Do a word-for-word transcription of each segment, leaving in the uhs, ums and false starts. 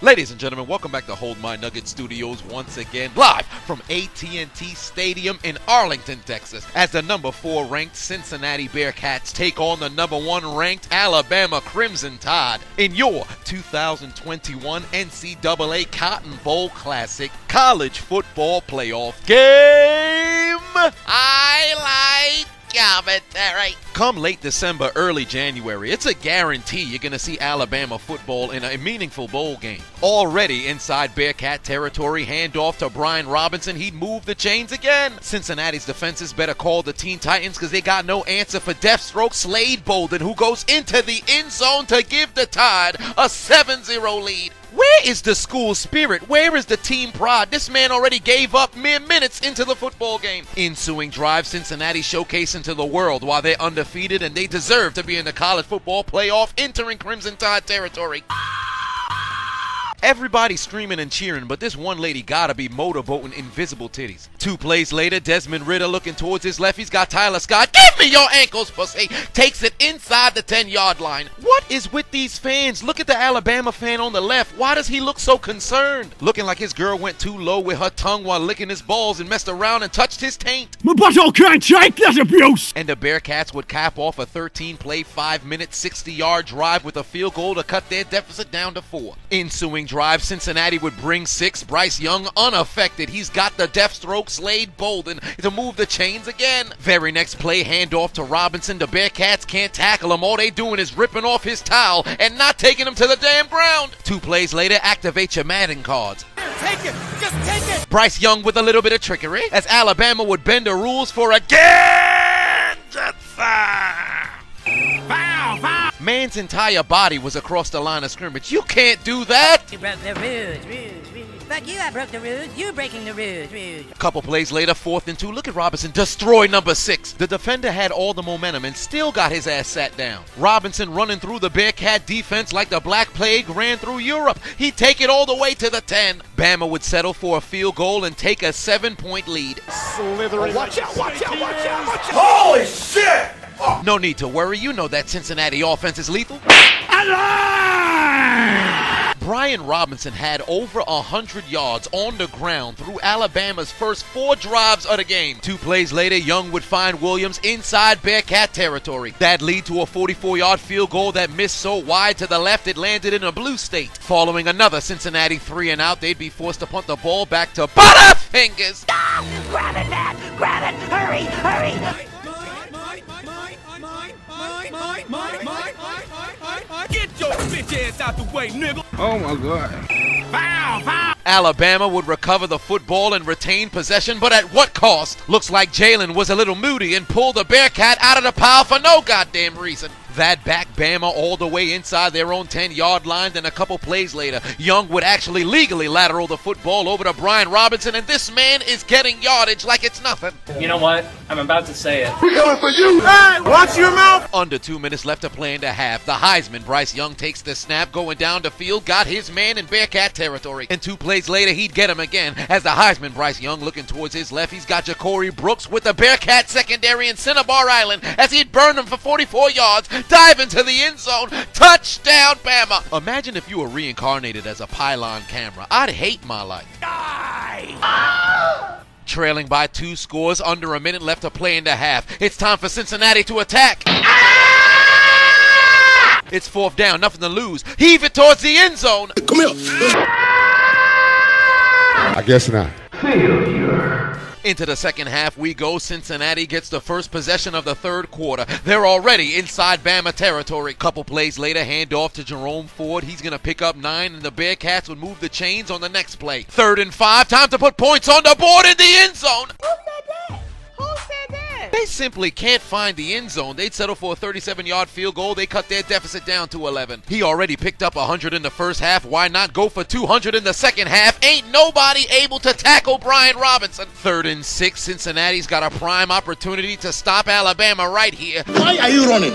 Ladies and gentlemen, welcome back to Hold My Nugget Studios once again, live from A T and T Stadium in Arlington, Texas, as the number four ranked Cincinnati Bearcats take on the number one ranked Alabama Crimson Tide in your two thousand twenty-one N C double A Cotton Bowl Classic College Football Playoff Game Highlight Commentary. Come late December, early January, it's a guarantee you're going to see Alabama football in a meaningful bowl game. Already inside Bearcat territory, handoff to Brian Robinson. He'd move the chains again. Cincinnati's defenses better call the Teen Titans because they got no answer for Deathstroke Slade Bolden, who goes into the end zone to give the Tide a seven zero lead. Where is the school spirit? Where is the team pride? This man already gave up mere minutes into the football game. Ensuing drive, Cincinnati showcasing to the world why they're undefeated and they deserve to be in the college football playoff, entering Crimson Tide territory. Everybody screaming and cheering, but this one lady gotta be motorboating invisible titties. Two plays later, Desmond Ridder looking towards his left. He's got Tyler Scott. Give me your ankles, pussy. Takes it inside the ten-yard line. What is with these fans? Look at the Alabama fan on the left. Why does he look so concerned? Looking like his girl went too low with her tongue while licking his balls and messed around and touched his taint. My butthole can't shake that abuse. And the Bearcats would cap off a thirteen-play, five-minute, sixty-yard drive with a field goal to cut their deficit down to four. Ensuing drive, Cincinnati would bring six. Bryce Young unaffected. He's got the Deathstroke Slade Bolden to move the chains again. Very next play, handoff to Robinson. The Bearcats can't tackle him. All they doing is ripping off his towel and not taking him to the damn ground. Two plays later, activate your Madden cards. Take it. Just take it. Bryce Young with a little bit of trickery as Alabama would bend the rules for a ganderson. Foul, foul. Man's entire body was across the line of scrimmage. You can't do that! You broke the rules, rules, rules. Fuck you, I broke the rules. You breaking the rules, rules. Couple plays later, fourth and two. Look at Robinson destroy number six. The defender had all the momentum and still got his ass sat down. Robinson running through the Bearcat defense like the Black Plague ran through Europe. He'd take it all the way to the ten. Bama would settle for a field goal and take a seven-point lead. Slithering. Oh, watch out, watch out, watch out, watch out! Holy shit! Oh. No need to worry, you know that Cincinnati offense is lethal. Alive! Brian Robinson had over one hundred yards on the ground through Alabama's first four drives of the game. Two plays later, Young would find Williams inside Bearcat territory. That lead to a forty-four-yard field goal that missed so wide to the left it landed in a blue state. Following another Cincinnati three and out, they'd be forced to punt the ball back to Butterfingers. Oh, grab it, man! Grab it! Hurry, hurry! My, my, my, my, my, my. Get your bitch ass out the way, nigga! Oh my god. Foul, foul. Alabama would recover the football and retain possession, but at what cost? Looks like Jalen was a little moody and pulled the Bearcat out of the pile for no goddamn reason. That back Bama all the way inside their own ten-yard line, then a couple plays later, Young would actually legally lateral the football over to Brian Robinson, and this man is getting yardage like it's nothing. You know what? I'm about to say it. We're coming for you! Hey, watch your mouth! Under two minutes left to play in the half. The Heisman, Bryce Young, takes the snap, going down the field, got his man in Bearcat territory. And two plays later, he'd get him again. As the Heisman, Bryce Young, looking towards his left, he's got Ja'Corey Brooks with the Bearcat secondary in Cinnabar Island, as he'd burned him for forty-four yards. Dive into the end zone. Touchdown, Bama. Imagine if you were reincarnated as a pylon camera. I'd hate my life. Die! Ah! Trailing by two scores, under a minute left to play in the half. It's time for Cincinnati to attack. Ah! It's fourth down, nothing to lose. Heave it towards the end zone. Come here. Ah! I guess not. Failure. Into the second half we go. Cincinnati gets the first possession of the third quarter. They're already inside Bama territory. Couple plays later, handoff to Jerome Ford. He's going to pick up nine, and the Bearcats would move the chains on the next play. Third and five, time to put points on the board in the end zone. Who said that? Who said that? They simply can't find the end zone. They'd settle for a thirty-seven-yard field goal. They cut their deficit down to eleven. He already picked up one hundred in the first half. Why not go for two hundred in the second half? Ain't nobody able to tackle Brian Robinson. Third and six, Cincinnati's got a prime opportunity to stop Alabama right here. Why are you running?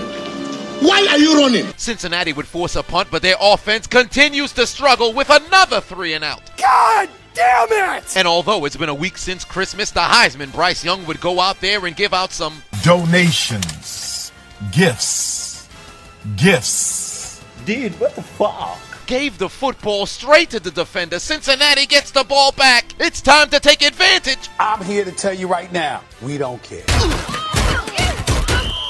Why are you running? Cincinnati would force a punt, but their offense continues to struggle with another three and out. God! Damn it! And although it's been a week since Christmas, the Heisman, Bryce Young, would go out there and give out some donations, gifts, gifts. Dude, what the fuck? gave the football straight to the defender. Cincinnati gets the ball back. It's time to take advantage. I'm here to tell you right now, we don't care.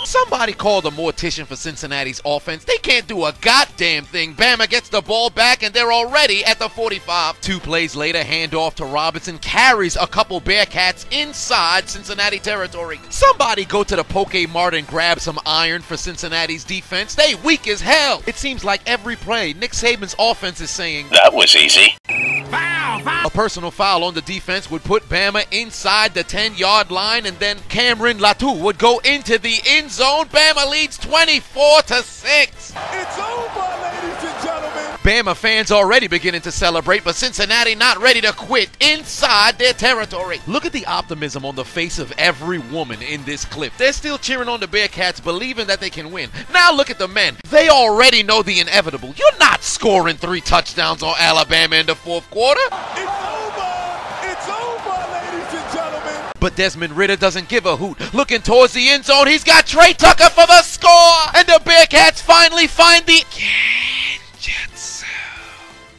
Somebody called a mortician for Cincinnati's offense. They can't do a goddamn thing. Bama gets the ball back, and they're already at the forty-five. Two plays later, handoff to Robinson, carries a couple Bearcats inside Cincinnati territory. Somebody go to the Poke Mart and grab some iron for Cincinnati's defense. They weak as hell. It seems like every play, Nick Saban's offense is saying, that was easy. Foul, foul. A personal foul on the defense would put Bama inside the ten-yard line, and then Cameron Latou would go into the end zone. Bama leads twenty-four to six. It's over, ladies and gentlemen. Bama fans already beginning to celebrate, but Cincinnati not ready to quit inside their territory. Look at the optimism on the face of every woman in this clip. They're still cheering on the Bearcats, believing that they can win. Now look at the men. They already know the inevitable. You're not scoring three touchdowns on Alabama in the fourth quarter. It's But Desmond Ridder doesn't give a hoot. Looking towards the end zone, he's got Trey Tucker for the score! And the Bearcats finally find the Genjutsu.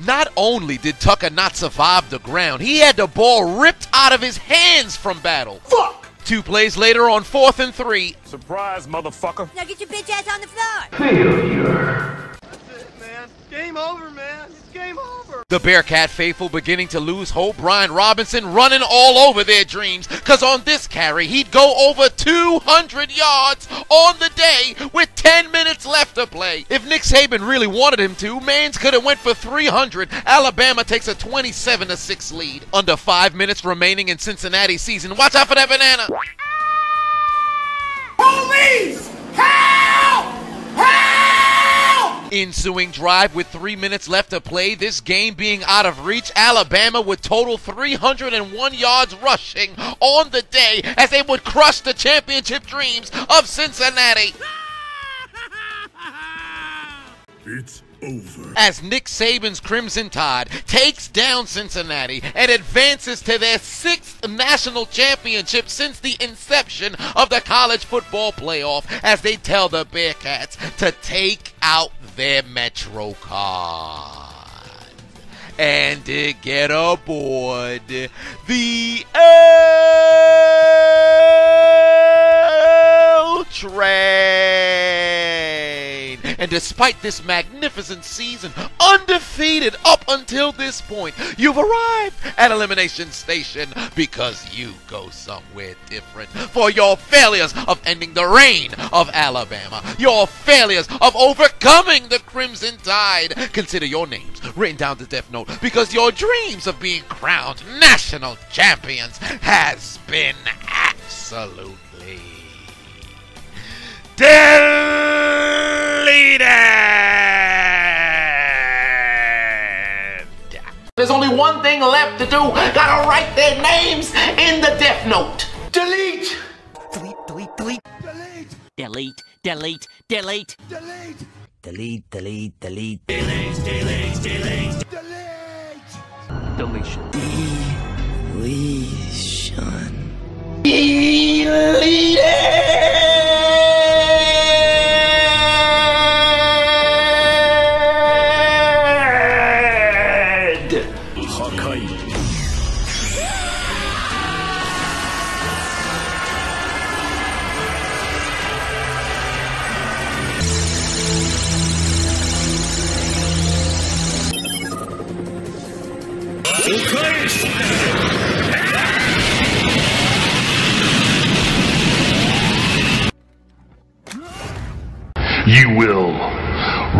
Not only did Tucker not survive the ground, he had the ball ripped out of his hands from battle. Fuck! Two plays later on fourth and three. Surprise, motherfucker. Now get your bitch ass on the floor. Failure. That's it, man. Game over, man. It's game over. The Bearcat faithful beginning to lose hope. Brian Robinson running all over their dreams, because on this carry, he'd go over two hundred yards on the day with ten minutes left to play. If Nick Saban really wanted him to, Mans could have went for three hundred. Alabama takes a twenty-seven to six lead. Under five minutes remaining in Cincinnati's season. Watch out for that banana. Police! Ensuing drive with three minutes left to play, this game being out of reach. Alabama would total three hundred one yards rushing on the day as they would crush the championship dreams of Cincinnati. It's over. As Nick Saban's Crimson Tide takes down Cincinnati and advances to their sixth national championship since the inception of the College Football Playoff, as they tell the Bearcats to take out their MetroCard and to get aboard the El train. And despite this magnificent season, undefeated up until this point, you've arrived at Elimination Station because you go somewhere different for your failures of ending the reign of Alabama, your failures of overcoming the Crimson Tide. Consider your names written down to Death Note because your dreams of being crowned national champions has been absolutely deleted. There's only one thing left to do. Gotta write their names in the Death Note. Delete. Delete, delete, delete. Delete. Delete, delete, delete. Delete. Delete, delete, delete. Delete, delete, delete. Delete. Deletion. Deletion. Deleted. You will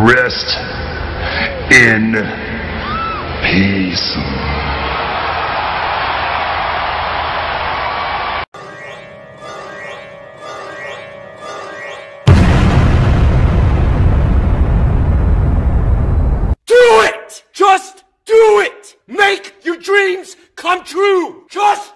rest in peace. Do it! Just do it! Make your dreams come true! Just